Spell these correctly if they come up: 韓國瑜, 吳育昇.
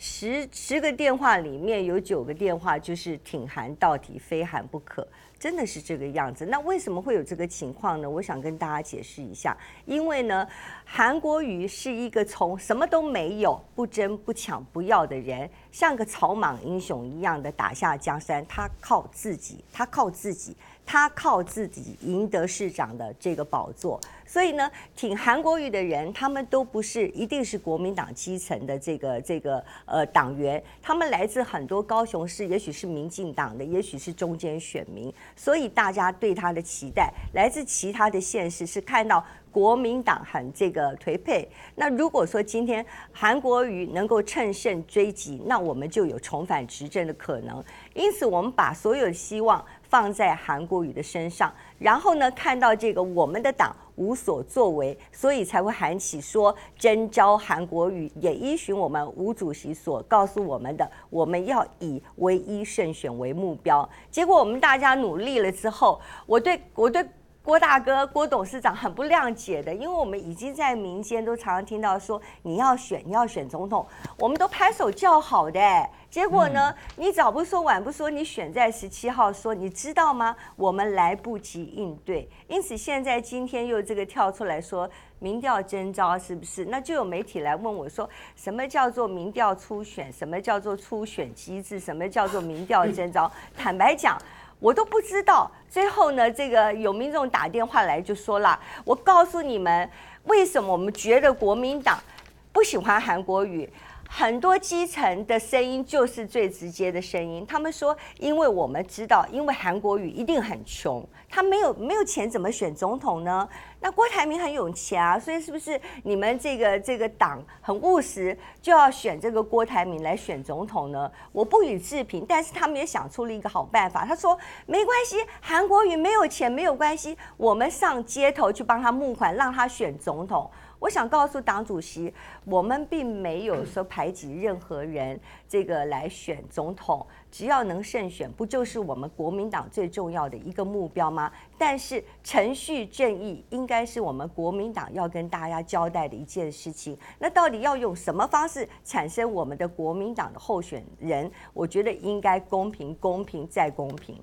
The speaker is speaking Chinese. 十个电话里面有9个电话就是挺韩到底，非韩不可，真的是这个样子。那为什么会有这个情况呢？我想跟大家解释一下，因为呢，韩国瑜是一个从什么都没有、不争不抢不要的人，像个草莽英雄一样的打下江山。他靠自己赢得市长的这个宝座。所以呢，挺韩国瑜的人，他们都不是一定是国民党基层的这个党员，他们来自很多高雄市，也许是民进党的，也许是中间选民，所以大家对他的期待，来自其他的县市是看到国民党很这个颓废。那如果说今天韩国瑜能够趁胜追击，那我们就有重返执政的可能。因此，我们把所有的希望放在韩国瑜的身上，然后呢，看到这个我们的党无所作为，所以才会喊起说征召韩国瑜，也依循我们吴主席所告诉我们的，我们要以唯一胜选为目标。结果我们大家努力了之后，我对郭大哥、郭董事长很不谅解的，因为我们已经在民间都常常听到说你要选总统，我们都拍手叫好的，结果呢，你早不说晚不说，你选在17号说，你知道吗？我们来不及应对，因此现在今天又这个跳出来说民调征召是不是？那就有媒体来问我说，什么叫做民调初选？什么叫做初选机制？什么叫做民调征召？坦白讲，我都不知道。最后呢，这个有民众打电话来就说了，我告诉你们为什么我们觉得国民党不喜欢韩国瑜，很多基层的声音就是最直接的声音。他们说，因为我们知道，因为韩国瑜一定很穷，他没有钱怎么选总统呢？那郭台铭很有钱啊，所以是不是你们这个党很务实，就要选这个郭台铭来选总统呢？我不予置评，但是他们也想出了一个好办法。他说没关系，韩国瑜没有钱没有关系，我们上街头去帮他募款，让他选总统。我想告诉党主席，我们并没有说排挤任何人，这个来选总统，只要能胜选，不就是我们国民党最重要的一个目标吗？但是程序正义应该是我们国民党要跟大家交代的一件事情。那到底要用什么方式产生我们的国民党的候选人？我觉得应该公平、公平再公平。